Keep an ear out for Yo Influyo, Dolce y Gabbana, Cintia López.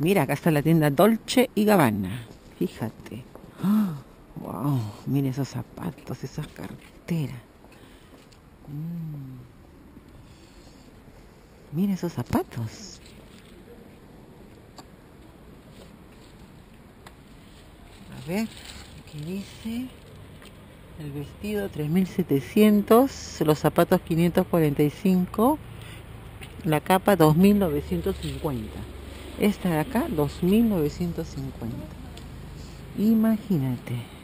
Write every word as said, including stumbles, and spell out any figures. Mira, acá está la tienda Dolce y Gabbana. Fíjate. ¡Oh! ¡Wow! Mira esos zapatos, esas carteras. Mm. Mira esos zapatos. A ver, aquí dice... El vestido tres mil setecientos, los zapatos quinientos cuarenta y cinco, la capa dos mil novecientos cincuenta. Esta de acá, dos mil novecientos cincuenta. Imagínate.